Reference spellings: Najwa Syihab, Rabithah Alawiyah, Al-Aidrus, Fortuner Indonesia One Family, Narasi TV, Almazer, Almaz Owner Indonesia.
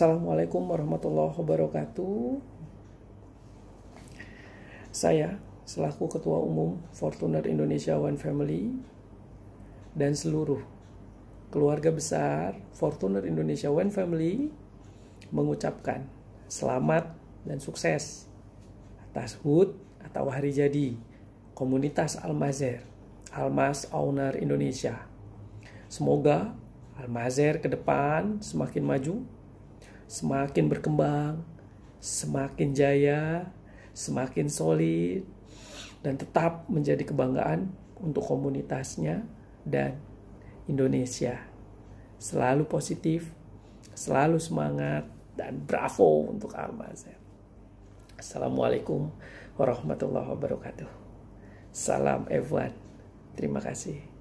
Assalamualaikum warahmatullahi wabarakatuh. Saya selaku Ketua Umum Fortuner Indonesia One Family dan seluruh keluarga besar Fortuner Indonesia One Family mengucapkan selamat dan sukses atas HUT atau hari jadi komunitas Almazer, Almaz Owner Indonesia. Semoga Almazer ke depan semakin maju, semakin berkembang, semakin jaya, semakin solid, dan tetap menjadi kebanggaan untuk komunitasnya dan Indonesia. Selalu positif, selalu semangat, dan bravo untuk Almazer. Assalamualaikum warahmatullahi wabarakatuh. Salam everyone. Terima kasih.